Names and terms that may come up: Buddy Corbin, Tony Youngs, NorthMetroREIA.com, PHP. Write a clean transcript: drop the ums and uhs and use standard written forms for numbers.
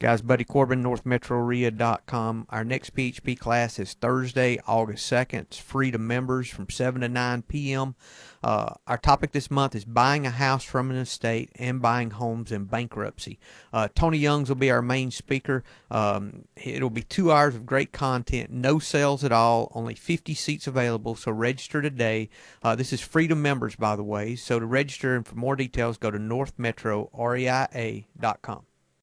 Guys, Buddy Corbin, NorthMetroREIA.com. Our next PHP class is Thursday, August 2nd. It's free to members from 7 to 9 p.m. Our topic this month is buying a house from an estate and buying homes in bankruptcy. Tony Youngs will be our main speaker. It'll be 2 hours of great content, no sales at all, only 50 seats available, so register today. This is free to members, by the way, so to register and for more details, go to NorthMetroREIA.com.